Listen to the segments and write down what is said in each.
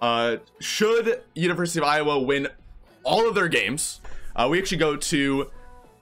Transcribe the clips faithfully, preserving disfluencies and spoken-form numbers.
Uh, should University of Iowa win all of their games, uh, we actually go to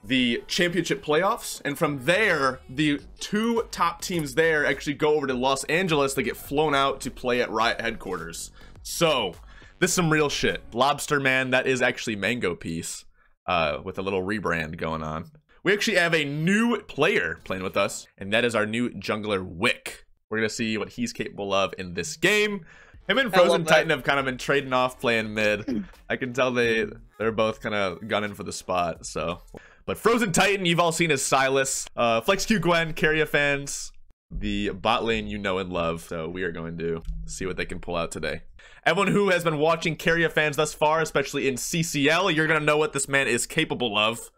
the championship playoffs, and from there the two top teams there actually go over to Los Angeles. They get flown out to play at Riot Headquarters. So this is some real shit. Lobster Man, that is actually Mango Piece, uh, with a little rebrand going on. We actually have a new player playing with us, and that is our new jungler Wick. We're gonna see what he's capable of in this game. Him and Frozen Titan have kind of been trading off playing mid. I can tell they, they're both kind of gunning for the spot, so. But Frozen Titan, you've all seen as Silas. Uh, Flex Q Gwen, Carryfans, the bot lane you know and love. So we are going to see what they can pull out today. Everyone who has been watching Carryfans thus far, especially in C C L, you're going to know what this man is capable of.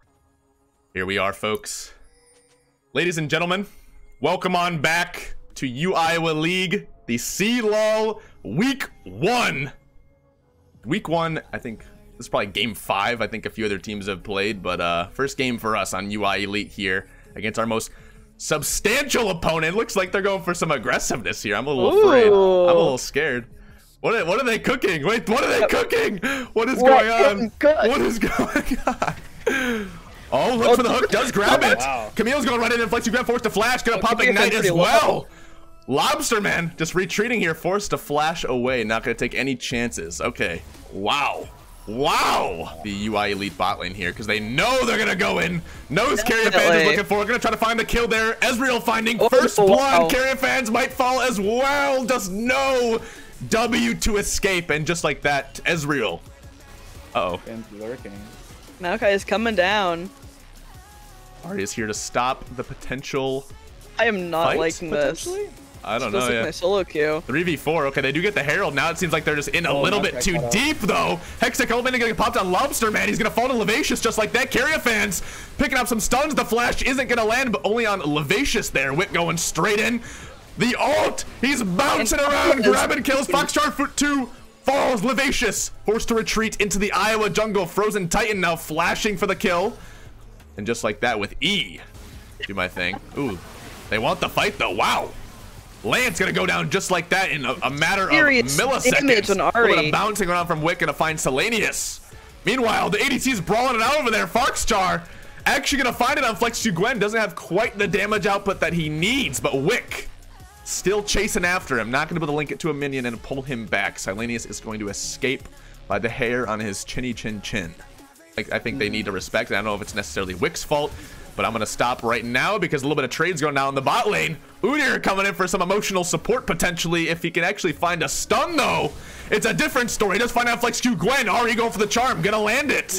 Here we are, folks. Ladies and gentlemen, welcome on back to U I Iowa League, the C L O L Week one. Week one, I think this is probably game five. I think a few other teams have played, but uh, first game for us on U I Elite here against our most substantial opponent. Looks like they're going for some aggressiveness here. I'm a little Ooh. afraid. I'm a little scared. What are, what are they cooking? Wait, what are they cooking? What is what going on? Is what is going on? Oh, look oh, for the hook. Does grab it. Wow. Camille's going right in and Flex Q Gwen forced to flash. Gonna oh, pop ignite as well. Lobster Man just retreating here, forced to flash away, not gonna take any chances. Okay, wow, wow. The U I Elite bot lane here, because they know they're gonna go in. Knows Carryfans is looking for, we're gonna try to find the kill there. Ezreal finding oh, first oh, blood. Wow. Carryfans might fall as well. Does no W to escape, and just like that, Ezreal. Uh oh. Maokai is coming down. Ari is here to stop the potential. I am not fight, liking this. I don't know. Yeah. My solo queue. three v four. Okay, they do get the Herald. Now it seems like they're just in a oh, little bit too deep, though. Hexacol Man getting popped on Lobster Man. He's going to fall to Lavacious just like that. Carryfans picking up some stuns. The flash isn't going to land, but only on Lavacious there. Wick going straight in. The ult. He's bouncing and around, grabbing kills. Foxtar foot two falls. Lavacious forced to retreat into the Iowa jungle. Frozen Titan now flashing for the kill. And just like that with E. Do my thing. Ooh. They want the fight though. Wow. Lance gonna go down just like that in a, a matter of milliseconds. On Ari. A little bit of bouncing around from Wick, gonna find Silenius. Meanwhile, the A D C is brawling it out over there. Foxstar actually gonna find it on Flex Q Gwen. Doesn't have quite the damage output that he needs, but Wick still chasing after him. Not gonna be able to link it to a minion and pull him back. Silenius is going to escape by the hair on his chinny chin chin. Like, I think they need to respect it. I don't know if it's necessarily Wick's fault, but I'm gonna stop right now because a little bit of trade's going down in the bot lane. Udyr coming in for some emotional support potentially if he can actually find a stun though. It's a different story. Just find out Flex Q Gwen already going for the charm, gonna land it.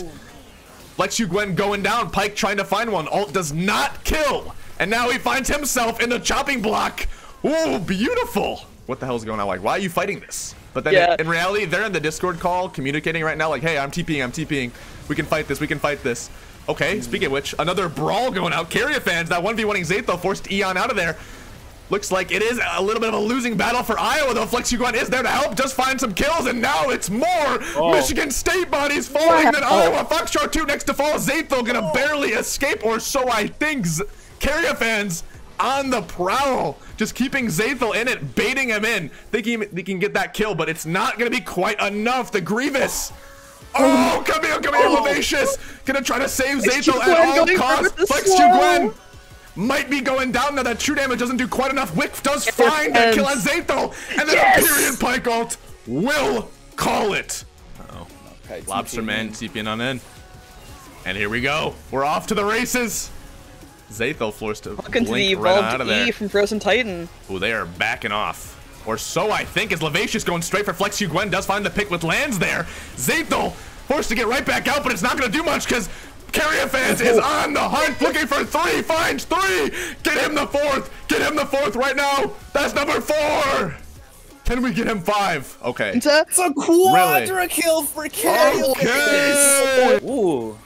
Flex Q Gwen going down. Pike trying to find one. Ult does not kill, and now he finds himself in the chopping block. Ooh, beautiful. What the hell's going on? Like, why are you fighting this? But then yeah. in reality, they're in the Discord call communicating right now. Like, hey, I'm TPing, I'm TPing. We can fight this. We can fight this. Okay, speaking of which, another brawl going out. Carryfans, that one v one-ing Zatho forced Eon out of there. Looks like it is a little bit of a losing battle for Iowa, though. Flex Q Gwen is there to help, just find some kills, and now it's more oh. Michigan State bodies falling yeah. than Iowa. Foxstar two next to fall. Zatho gonna oh. barely escape, or so I think. Carryfans on the prowl, just keeping Zatho in it, baiting him in, thinking they can get that kill, but it's not gonna be quite enough. The Grievous. Oh, Camille, Camille, oh. Lavacious. Gonna try to save Zatho at all costs. Flex Q Gwen might be going down now. That true damage doesn't do quite enough. Wick does it find that kill on Zatho, and then yes! Imperial Pike ult will call it. Uh-oh. Okay, Lobster Man TPing on in. And here we go. We're off to the races. Zatho forced to blink to the right out of there. E from Frozen Titan. Ooh, they are backing off. Or so I think, as Lavacious going straight for Flex Q Gwen does find the pick with lands there. Zatho forced to get right back out, but it's not going to do much because Carryfans is on the hunt looking for three, finds three. Get him the fourth. Get him the fourth right now. That's number four. Can we get him five? Okay. It's a, it's a quadra really? kill for Carryfans. Okay. Ooh.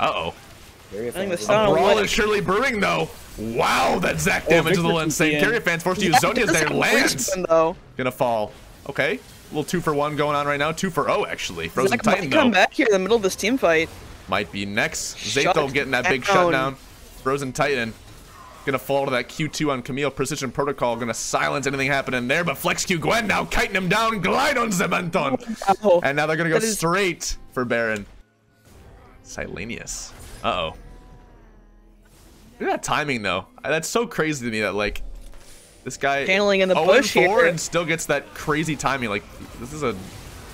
Uh-oh. I think the brawl is surely brewing though. Wow, that Zac damage oh, is a little insane. Carryfans forced to use Zonia's there. Lands though. Gonna fall. Okay, a little two for one going on right now. Two for oh actually. Frozen Zac Titan might come though. back here in the middle of this team fight. Might be next. Zatho getting that big shutdown. Frozen Titan Gonna fall to that Q two on Camille. Precision Protocol gonna silence anything happening there, but Flex Q Gwen now kiting him down. Glide on Zementon. Oh, and now they're gonna go is... straight for Baron. Silenius. Uh-oh. Look at that timing, though. That's so crazy to me that, like, this guy channeling in the bush here and still gets that crazy timing. Like, this is a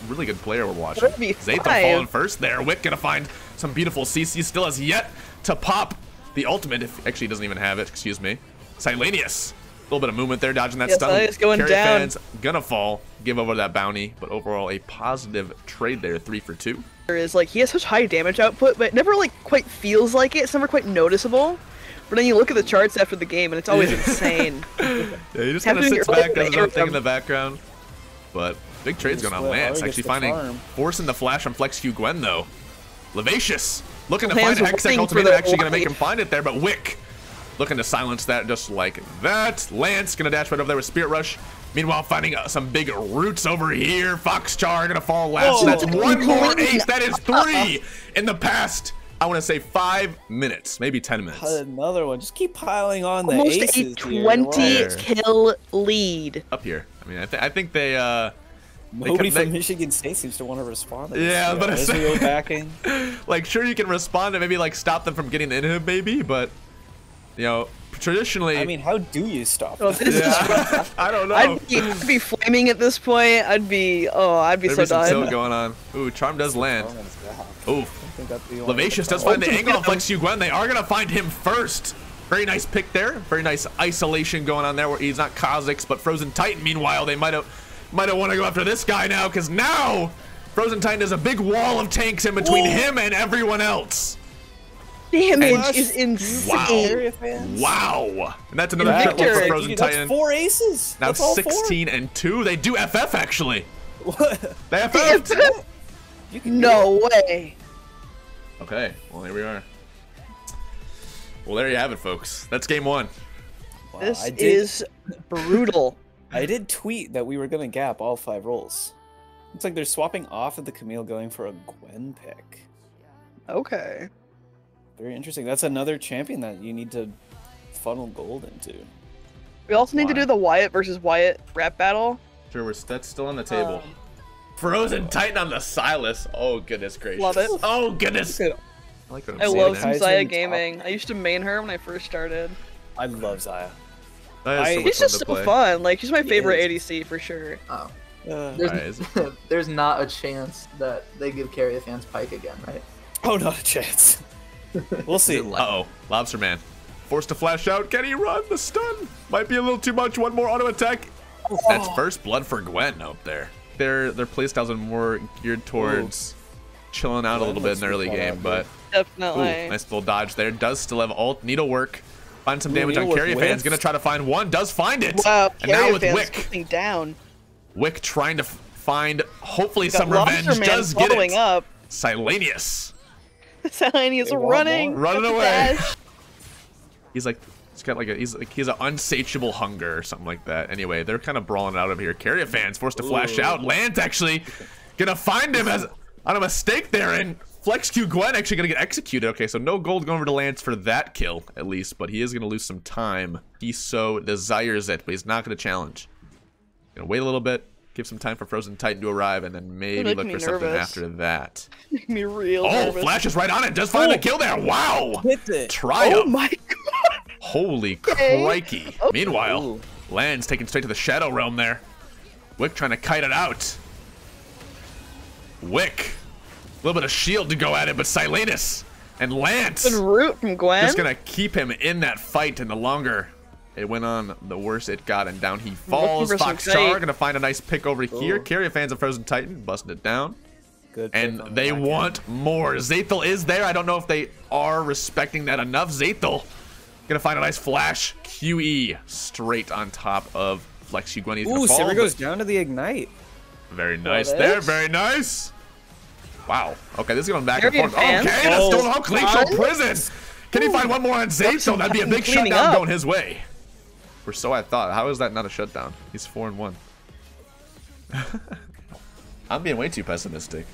really good player we're watching. Zatho falling first there. Wick gonna find some beautiful C C. Still has yet to pop the ultimate. If actually he doesn't even have it. Excuse me. Silenius. A little bit of movement there, dodging that yes, stun. It's going down. Carryfans gonna fall. Give over that bounty, but overall a positive trade there. Three for two. Is like he has such high damage output, but it never like quite feels like it. It's never quite noticeable. But then you look at the charts after the game, and it's always insane. Yeah, he just kind of sits back, does his own thing in the background. But big trade's going on Lance, actually finding, forcing the flash on Flex Q Gwen, though. Lavacious, looking to find a Hextech Ultimate, actually going to make him find it there, but Wick looking to silence that just like that. Lance going to dash right over there with Spirit Rush. Meanwhile, finding uh, some big roots over here. Foxtar going to fall last. That's one more ace. That is three in the past. I want to say five minutes, maybe ten minutes. Another one. Just keep piling on the almost aces. Almost a twenty-kill lead. Up here. I mean, I, th I think they. Uh, Nobody they, from they, Michigan State seems to want to respond. To yeah, but Ezreal backing. Like, sure, you can respond and maybe like stop them from getting into him, maybe, but you know, traditionally. I mean, how do you stop? Well, this yeah. is I don't know. I'd be, I'd be flaming at this point. I'd be. Oh, I'd be There'd so be some done. Tilt going on. Ooh, Charm does land. Oh. Lavacious does find the angle of Flex Q Gwen. They are going to find him first. Very nice pick there. Very nice isolation going on there where he's not Kha'Zix, but Frozen Titan. Meanwhile, they might have might have want to go after this guy now, because now Frozen Titan has a big wall of tanks in between Whoa. him and everyone else. Damage and, is insane. Wow. Wow. And that's another triple for Frozen Titan. That's four aces. Now that's sixteen and two. They do F F, actually. What? They F F. You can no way. Okay, well, here we are. Well, there you have it, folks. That's game one. Wow, this I did, is brutal. I did tweet that we were going to gap all five roles. It's like they're swapping off of the Camille going for a Gwen pick. Okay. Very interesting. That's another champion that you need to funnel gold into. We also Wyatt. need to do the Wyatt versus Wyatt rap battle. Sure, we're, that's still on the table. Um, Frozen Titan on the Silas. Oh, goodness gracious. Love it. Oh, goodness. I, like I love some Xayah gaming. I used to main her when I first started. I love Xayah. So she's just so play. fun. Like, she's my favorite A D C for sure. Oh. Uh, there's, right, there's not a chance that they give Carryfans Pike again, right? Oh, not a chance. We'll see. Uh-oh. Lobster Man. Forced to flash out. Can he run? The stun might be a little too much. One more auto attack. Oh. That's first blood for Gwen up there. Their their playstyles are more geared towards ooh. chilling out yeah, a little bit in the early game, but definitely ooh, nice little dodge there. Does still have ult needlework. Find some ooh, damage on Carryfans. Gonna try to find one. Does find it. Wow, and now with Wick down. Wick trying to find hopefully some revenge. Does get it. Up. Silenius. Silenius running, running away. He's like. He's got like a he's like he's an unsatiable hunger or something like that. Anyway, they're kind of brawling out of here. Carryfans forced to flash Ooh. out. Lance actually gonna find him as on a mistake there, and Flex Q Gwen actually gonna get executed. Okay, so no gold going over to Lance for that kill at least, but he is gonna lose some time. He so desires it, but he's not gonna challenge. Gonna wait a little bit, give some time for Frozen Titan to arrive, and then maybe look for nervous. something after that. Make me real. Oh, nervous. Flash is right on it. Does find oh. a kill there. Wow. Triumph. Oh my God. Holy crikey. Oh. Meanwhile, ooh. Lan's taken straight to the Shadow Realm there. Wick trying to kite it out. Wick. A little bit of shield to go at it, but Silenius and Lance. Good root from Gwen. Just going to keep him in that fight, and the longer it went on, the worse it got, and down he falls. Foxstar going to find a nice pick over ooh. here. Carryfans of Frozen Titan, busting it down. Good and they want end. more. Zethel is there. I don't know if they are respecting that enough. Zethel. Gonna find a nice flash. Q E straight on top of Flex Q Gwen. Ooh, Sarah goes down to the ignite. Very nice there. Very nice. Wow. Okay, this is going back and forth. Okay, that's stolen off Glacial Prison. Can he find one more on Zayso? That'd be a big shutdown going his way. Or so I thought. How is that not a shutdown? He's four and one. I'm being way too pessimistic.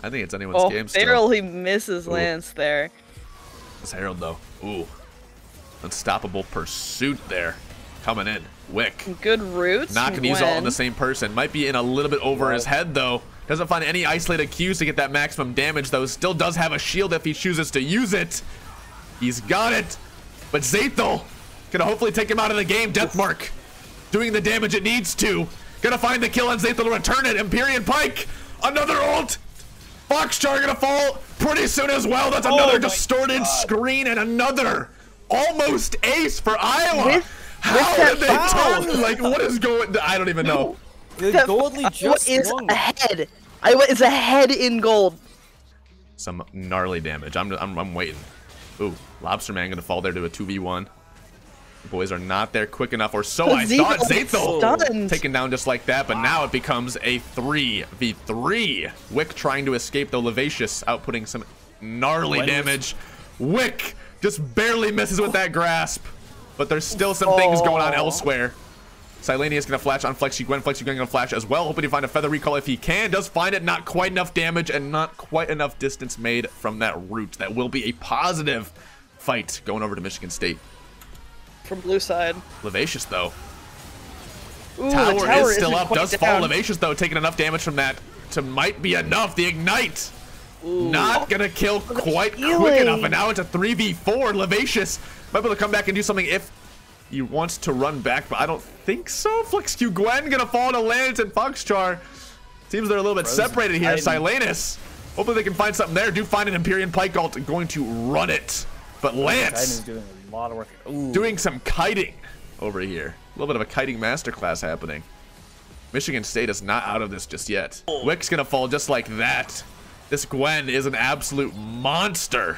I think it's anyone's game still. Barely misses Lance there. This Herald though. Ooh. Unstoppable Pursuit there. Coming in. Wick. Good roots. Not going to use all on the same person. Might be in a little bit over Whoa. his head, though. Doesn't find any isolated Qs to get that maximum damage, though. Still does have a shield if he chooses to use it. He's got it. But Zethel going to hopefully take him out of the game. Deathmark doing the damage it needs to. Going to find the kill on Zethel to return it. Empyrean Pike. Another ult. Foxtar going to fall pretty soon as well. That's another oh distorted God. screen and another almost ace for Iowa. With, How with did they tell? Like, what is going? I don't even know. The Goldly just is won. ahead. Iowa is ahead in gold. Some gnarly damage. I'm I'm, I'm waiting. Ooh, Lobster Man going to fall there to a two v one. The boys are not there quick enough, or so I thought. Zethel taken down just like that, but wow. now it becomes a three v three. Wick trying to escape, though. Lavacious outputting some gnarly what damage. Wick just barely misses with that grasp, but there's still some oh. things going on elsewhere. Silenius going to flash on Flex Q Gwen. Flex Q Gwen going to flash as well, hoping to find a Feather Recall if he can. Does find it, not quite enough damage and not quite enough distance made from that root. That will be a positive fight going over to Michigan State. From blue side. Lavacious, though. Ooh, tower, tower is still up. Does down. fall. Lavacious, though, taking enough damage from that to might be enough. The Ignite. Ooh. Not going to kill quite Healing. quick enough. And now it's a three v four. Lavacious might be able to come back and do something if he wants to run back, but I don't think so. Flex Q Gwen going to fall to Lance and Foxtar. Seems they're a little bit frozen separated here. Silenus. Hopefully they can find something there. Do find an Empyrean Pike ult. Going to run it. But Lance lot of work. Ooh. Doing some kiting over here. A little bit of a kiting masterclass happening. Michigan State is not out of this just yet. Wick's gonna fall just like that. This Gwen is an absolute monster.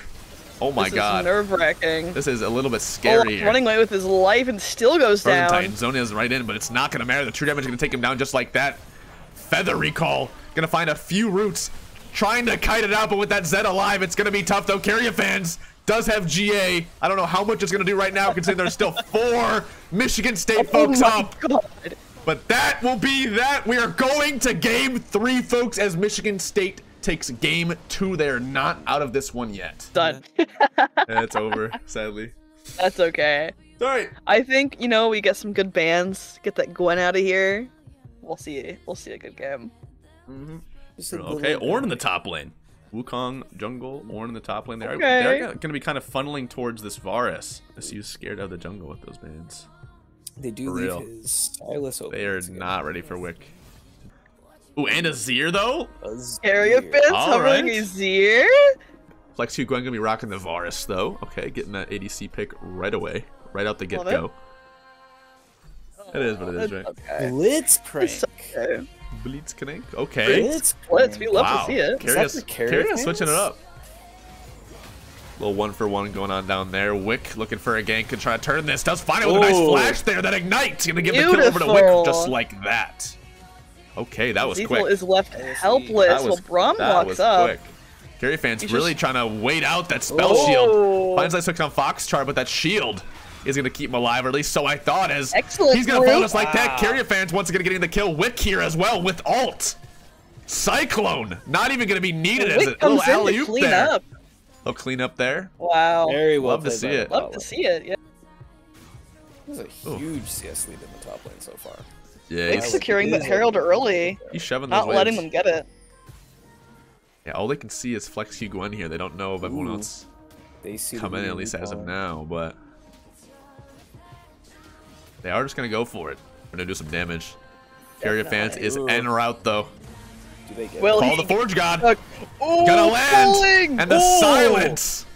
Oh my this God. This is nerve-wracking. This is a little bit scary. Oh, running away with his life and still goes Frozen down. Titan. Zone is right in, but it's not gonna matter. The true damage is gonna take him down just like that. Feather Recall. Gonna find a few roots. Trying to kite it out, but with that Zed alive, it's gonna be tough, though. Carryfans does have G A. I don't know how much it's going to do right now, considering there's still four Michigan State folks oh up. God. But that will be that. We are going to game three, folks, as Michigan State takes game two. They're not out of this one yet. Done. It's over, sadly. That's okay. It's all right. I think, you know, we get some good bans. Get that Gwen out of here. We'll see. We'll see a good game. Mm-hmm. Okay, Ornn in the top lane. Wukong jungle, Ornn in the top lane. They're, okay. they're going to be kind of funneling towards this Varus. This He's scared out of the jungle with those bans. They do for leave real. his stylus open. They are not ready for Wick. Ooh, and Azir, though? Carryfans hovering Azir? Flex Q Gwen going to be rocking the Varus, though. Okay, getting that A D C pick right away. Right out the get-go. Oh, it is what it is, right? Okay. Blitzcrank. Okay. Blitzcrank. Okay. Blitzcrank. We love wow. to see it. Carryfans switching it up. Little one for one going on down there. Wick looking for a gank. Could try to turn this. Does find it with Ooh. a nice flash there. That Ignite's going to give Beautiful. the kill over to Wick just like that. Okay, that was Zethel quick. is left helpless was, while Braum walks up. Carryfans just really trying to wait out that spell Ooh. shield. Finds that switch on Foxtar, but that shield is going to keep him alive, or at least so I thought, as Excellent he's going to fall us like that. Carryfans once again getting the kill. Wick here as well with ult. Cyclone not even going to be needed as a little alley-oop there. Up. Little clean up there. Wow. Very well. Love to see it. Love to see it. Yeah. There's a huge Ooh. C S lead in the top lane so far. Yeah. He's securing the Herald early. He's shoving those Not waves. letting them get it. Yeah. All they can see is Flex Q Gwen here. They don't know if everyone Ooh. else they see coming the in, at least as of now, but they are just going to go for it. We're going to do some damage. Carryfans is en route, though. Do they get well, Call the Forge God. Uh, oh, Gonna land. Falling. And the oh. silence.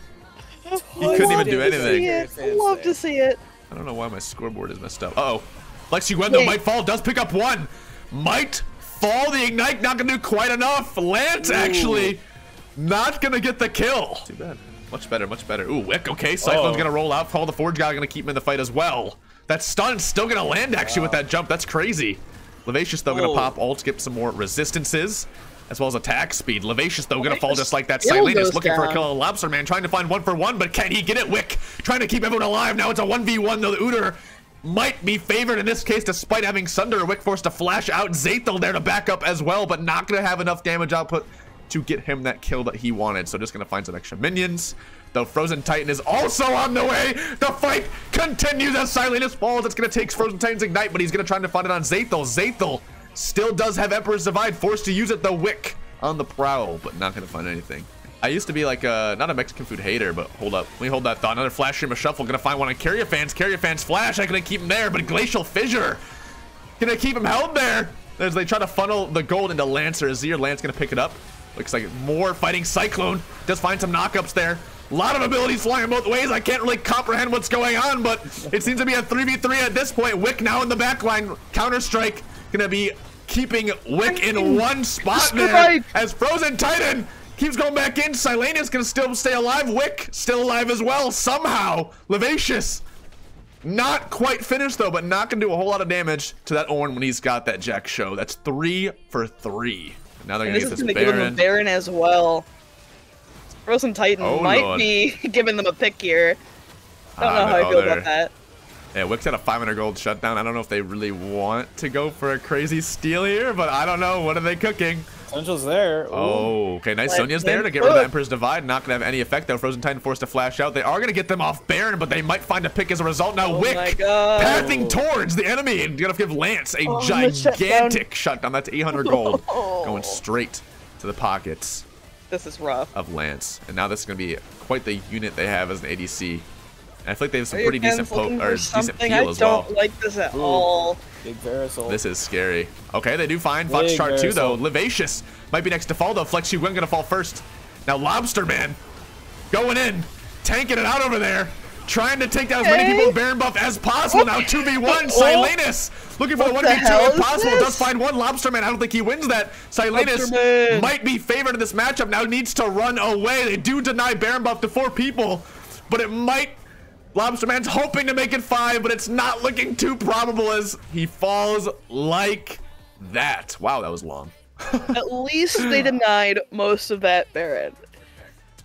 He couldn't even do anything. Love to see it. I don't know why my scoreboard is messed up. Uh-oh. Lexi Gwendo might fall. Does pick up one. Might fall. The Ignite not going to do quite enough. Lance, Ooh. actually, not going to get the kill. Too bad. Much better, much better. Ooh, Wick. Okay, Cyclone's oh. going to roll out. Call the Forge God. Going to keep him in the fight as well. That stun's still going to land, actually, wow. with that jump. That's crazy. Lavacious, though, going to pop ult, skip some more resistances, as well as attack speed. Lavacious, though, going to fall just like that. Silenus looking down. for a kill. Lobster Man trying to find one for one, but can he get it? Wick trying to keep everyone alive. Now it's a one v one, though. The Udyr might be favored in this case, despite having Sunder. Wick forced to flash out. Zethel there to back up as well, but not going to have enough damage output to get him that kill that he wanted. So just gonna find some extra minions. The Frozen Titan is also on the way. The fight continues as Silenius falls. It's gonna take Frozen Titan's Ignite, but he's gonna try to find it on Zethel. Zethel still does have Emperor's Divide, forced to use it. The Wick on the prowl, but not gonna find anything. I used to be like a, not a Mexican food hater, but hold up. Let me hold that thought. Another flash stream of shuffle. Gonna find one on Carryfans. Carryfans flash. I gonna keep him there, but Glacial Fissure gonna keep him held there as they try to funnel the gold into Lancer. Azir, Lance gonna pick it up. Looks like more fighting Cyclone. Does find some knockups there. A lot of abilities flying both ways. I can't really comprehend what's going on, but it seems to be a three v three at this point. Wick now in the back line. Counter-Strike gonna be keeping Wick in one spot there as Frozen Titan keeps going back in. Silenius can still stay alive. Wick still alive as well somehow. Lavacious not quite finished though, but not gonna do a whole lot of damage to that Ornn when he's got that Jack show. That's three for three. Now they're gonna get this Baron. Give him a Baron as well. Frozen Titan oh, might Lord. be giving them a pick here. I don't ah, know how I feel there. about that. Yeah, Wick's had a five hundred gold shutdown. I don't know if they really want to go for a crazy steal here, but I don't know. What are they cooking? Sonia's there. Ooh. Oh, okay. Nice. Let Sonia's there to get rid of the Emperor's Divide. Not going to have any effect, though. Frozen Titan forced to flash out. They are going to get them off Baron, but they might find a pick as a result. Now, oh Wick pathing towards the enemy and going to give Lance a oh, gigantic shutdown. shutdown. That's eight hundred gold going straight to the pockets. This is rough. Of Lance. And now this is going to be quite the unit they have as an A D C. I feel like they have some pretty decent poke or decent peel as well. I don't like this at all. Big Varus. This is scary. Okay, they do find Foxtar too though. Lavacious might be next to fall though. Flex Q Gwen gonna fall first. Now Lobster Man going in, tanking it out over there, trying to take down as many people with Baron buff as possible. Now two v one, Silenius looking for the one v two if possible. Does find one Lobster Man. I don't think he wins that. Silenius might be favored in this matchup. Now needs to run away. They do deny Baron buff to four people, but it might. Lobster Man's hoping to make it five, but it's not looking too probable as he falls like that. Wow, that was long. At least they denied most of that Baron.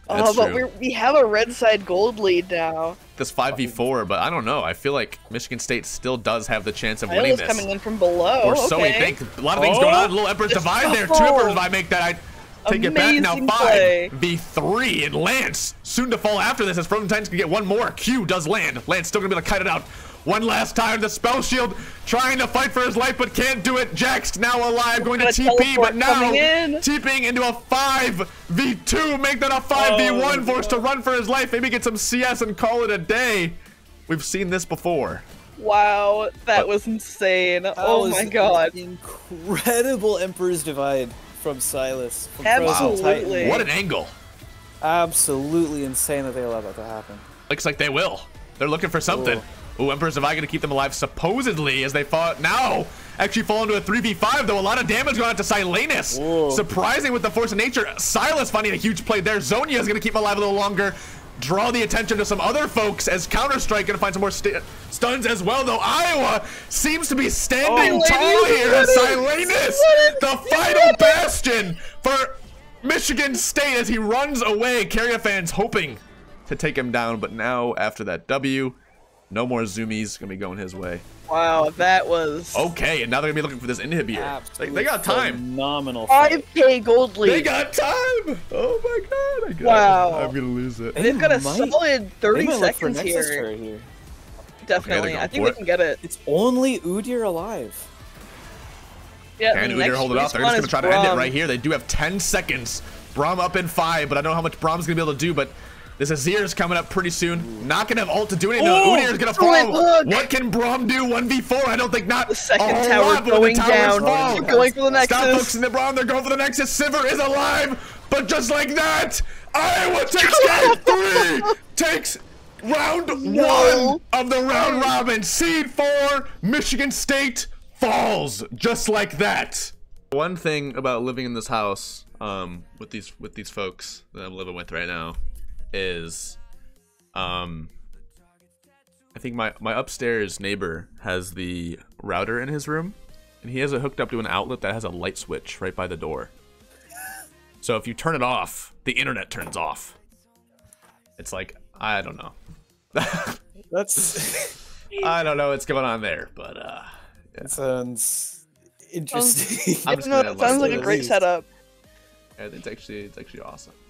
That's uh, but true. We're, we have a red side gold lead now. This five v four, but I don't know. I feel like Michigan State still does have the chance of Iowa's winning this. Coming in from below. Or so okay. we think. A lot of things oh, going on. Little Emperor's Divide there. Two Emperor's Divide make that. I Take Amazing it back now. five v three and Lance soon to fall after this as Frozen Titans can get one more. Q does land. Lance still gonna be able to kite it out one last time. The spell shield trying to fight for his life but can't do it. Jax now alive going to T P, but now in. TPing into a five v two. Make that a five v one. Oh, forced to run for his life. Maybe get some C S and call it a day. We've seen this before. Wow, that but, was insane. That oh was my god. Incredible Emperor's Divide. From Silas. From Absolutely. What an angle. Absolutely insane that they allow that to happen. Looks like they will. They're looking for something. Ooh, Ooh Emperor's Divide going to keep them alive supposedly as they fought. Now, actually fall into a three v five though. A lot of damage going out to Silenius. Whoa. Surprising with the force of nature. Silas finding a huge play there. Zonia is going to keep him alive a little longer. Draw the attention to some other folks as Counter-Strike gonna find some more st stuns as well though. Iowa seems to be standing oh, tall here. Silenius, the final bastion for Michigan State as he runs away. Carryfans hoping to take him down, but now after that W, no more zoomies. Gonna be going his way. Wow, that was okay. And now they're gonna be looking for this inhibitor. Like, they got time. Phenomenal. five K gold lead. They got time. Oh my god! I got wow. It. I'm gonna lose it. They've got a might, solid thirty seconds here. Right here. Definitely, okay, I think we can get it. It's only Udyr alive. Yeah. And Udyr hold it off. They're just gonna try to Braum. end it right here. They do have ten seconds. Braum up in five, but I don't know how much Braum's gonna be able to do, but. This Azir is coming up pretty soon. Not gonna have ult to do anything. Oh, Udyr is gonna fall. What can Braum do? one v four. I don't think not. The second oh, tower going down. Fall. They're going for the Nexus. Stop focusing on Braum. They're going for the Nexus. Sivir is alive, but just like that, Iowa takes game three. Takes round no. one of the round robin. Seed four. Michigan State falls just like that. One thing about living in this house, um, with these with these folks that I'm living with right now. Is um I think my my upstairs neighbor has the router in his room, and he has it hooked up to an outlet that has a light switch right by the door. So if you turn it off, the internet turns off. It's like, I don't know. That's I don't know what's going on there, but uh yeah. It sounds interesting. I don't know, it sounds like a great setup. and it's actually it's actually awesome.